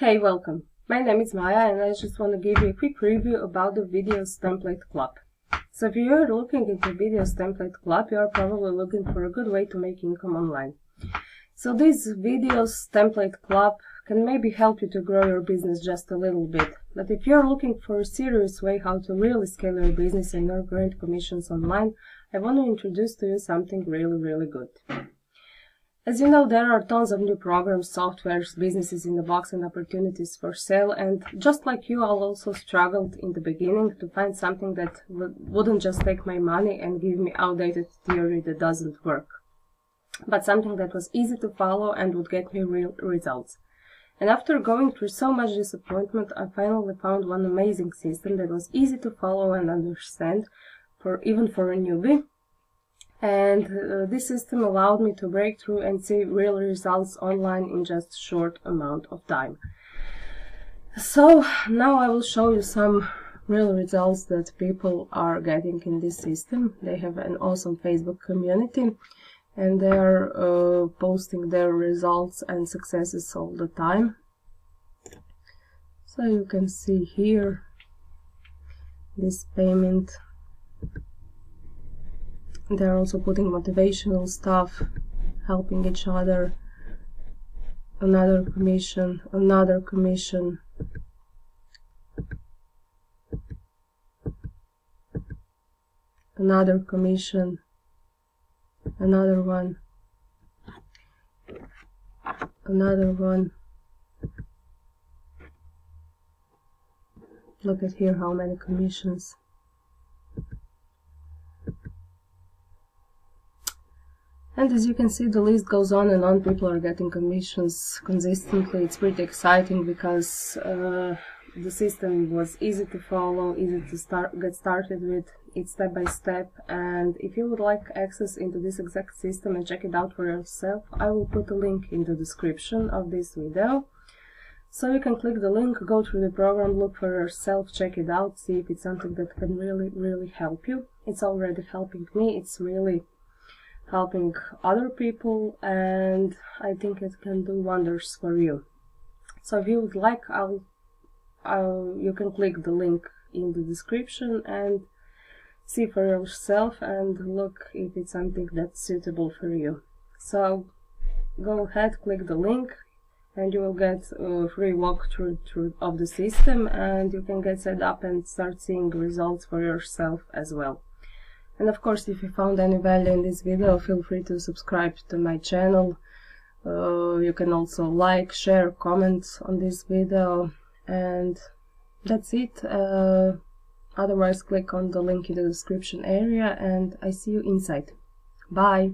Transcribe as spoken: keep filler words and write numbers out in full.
Hey, welcome. My name is Maya and I just want to give you a quick review about the Viddyoze Template Club. So if you are looking into Viddyoze Template Club, you are probably looking for a good way to make income online. So this Viddyoze Template Club can maybe help you to grow your business just a little bit. But if you are looking for a serious way how to really scale your business and earn great commissions online, I want to introduce to you something really, really good. As you know, there are tons of new programs, softwares, businesses in the box and opportunities for sale, and just like you, I also struggled in the beginning to find something that wouldn't just take my money and give me outdated theory that doesn't work, but something that was easy to follow and would get me real results. And after going through so much disappointment, I finally found one amazing system that was easy to follow and understand, for even for a newbie. And uh, this system allowed me to break through and see real results online in just short amount of time. So now I will show you some real results that people are getting in this system. They have an awesome Facebook community and they are uh, posting their results and successes all the time. So you can see here this payment. They're also putting motivational stuff, helping each other, another commission, another commission. Another commission, another one, another one. Look at here how many commissions. And as you can see, the list goes on and on. People are getting commissions consistently. It's pretty exciting because uh, the system was easy to follow, easy to start, get started with. It's step by step. And if you would like access into this exact system and check it out for yourself, I will put a link in the description of this video. So you can click the link, go through the program, look for yourself, check it out, see if it's something that can really, really help you. It's already helping me. It's really helping other people, and I think it can do wonders for you. So if you would like, I'll, I'll, you can click the link in the description and see for yourself and look if it's something that's suitable for you. So go ahead, click the link and you will get a free walkthrough through of the system, and you can get set up and start seeing results for yourself as well. And of course, if you found any value in this video, feel free to subscribe to my channel. Uh, you can also like, share, comment on this video. And that's it. Uh, otherwise, click on the link in the description area and I see you inside. Bye!